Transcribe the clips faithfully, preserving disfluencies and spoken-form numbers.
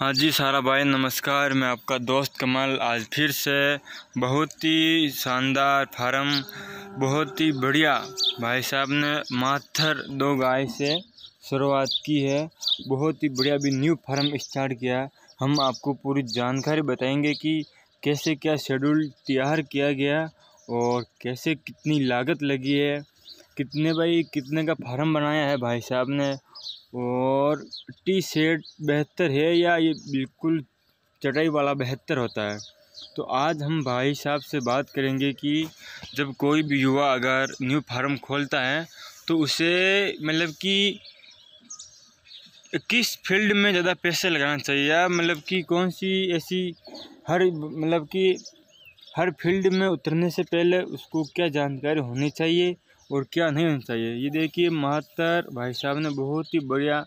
हाँ जी सारा भाई नमस्कार। मैं आपका दोस्त कमल आज फिर से बहुत ही शानदार फार्म, बहुत ही बढ़िया भाई साहब ने माथर दो गाय से शुरुआत की है। बहुत ही बढ़िया भी न्यू फार्म स्टार्ट किया है। हम आपको पूरी जानकारी बताएंगे कि कैसे क्या शेड्यूल तैयार किया गया और कैसे कितनी लागत लगी है, कितने भाई कितने का फार्म बनाया है भाई साहब ने, और टी सेट बेहतर है या ये बिल्कुल चटाई वाला बेहतर होता है। तो आज हम भाई साहब से बात करेंगे कि जब कोई भी युवा अगर न्यू फार्म खोलता है तो उसे मतलब कि किस फील्ड में ज़्यादा पैसे लगाना चाहिए, या मतलब कि कौन सी ऐसी हर मतलब कि हर फील्ड में उतरने से पहले उसको क्या जानकारी होनी चाहिए और क्या नहीं होना चाहिए। ये देखिए माहतर भाई साहब ने बहुत ही बढ़िया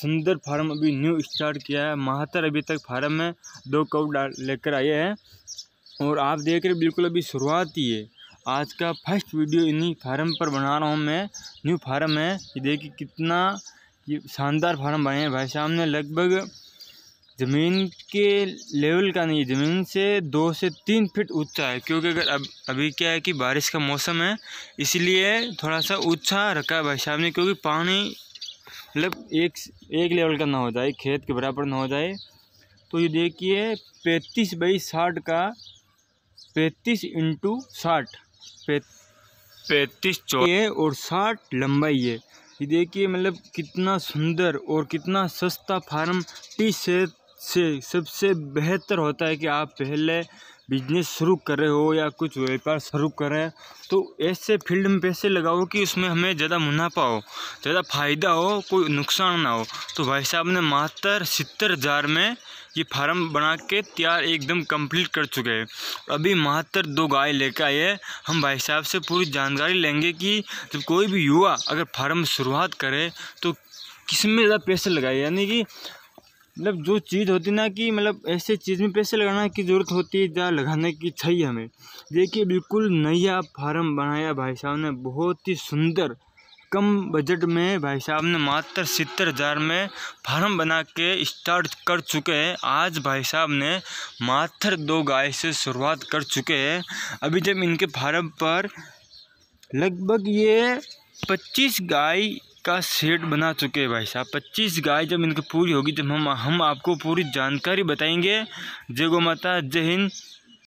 सुंदर फार्म अभी न्यू स्टार्ट किया है। माहतर अभी तक फार्म में दो कऊ लेकर आए हैं और आप देख रहे बिल्कुल अभी शुरुआत ही है। आज का फर्स्ट वीडियो इन्हीं फार्म पर बना रहा हूँ मैं। न्यू फार्म है, ये देखिए कितना ये शानदार फार्म बने हैं भाई साहब ने। लगभग ज़मीन के लेवल का नहीं, ज़मीन से दो से तीन फीट ऊंचा है, क्योंकि अगर अब अभी क्या है कि बारिश का मौसम है इसलिए थोड़ा सा ऊंचा रखा है भाई साहब ने, क्योंकि पानी मतलब एक एक लेवल का ना हो जाए, खेत के बराबर ना हो जाए। तो ये देखिए पैंतीस बाई साठ का पैंतीस इंटू साठ पैंतीस चौड़ाई और साठ लंबाई है। ये देखिए मतलब कितना सुंदर और कितना सस्ता फार्म टी सेट से सबसे बेहतर होता है कि आप पहले बिजनेस शुरू कर रहे हो या कुछ व्यापार शुरू कर रहे हैं तो ऐसे फील्ड में पैसे लगाओ कि उसमें हमें ज़्यादा मुनाफा हो, ज़्यादा फ़ायदा हो, कोई नुकसान ना हो। तो भाई साहब ने मात्र सत्तर हज़ार में ये फार्म बना के तैयार एकदम कंप्लीट कर चुके हैं। अभी मात्र दो गाय लेकर आए हैं। हम भाई साहब से पूरी जानकारी लेंगे कि जब कोई भी युवा अगर फार्म शुरुआत करे तो किस में ज़्यादा पैसे लगाए, यानी कि मतलब जो चीज़ होती ना कि मतलब ऐसे चीज़ में पैसे लगाना की ज़रूरत होती है या लगाने की चाहिए हमें। देखिए बिल्कुल नया फार्म बनाया भाई साहब ने, बहुत ही सुंदर कम बजट में भाई साहब ने मात्र सत्तर हज़ार में फार्म बना के स्टार्ट कर चुके हैं। आज भाई साहब ने मात्र दो गाय से शुरुआत कर चुके हैं। अभी जब इनके फार्म पर लगभग ये पच्चीस गाय का सेट बना चुके हैं भाई साहब। पच्चीस गाय जब इनकी पूरी होगी तब हम हम आपको पूरी जानकारी बताएंगे। जय गौ माता, जय हिंद।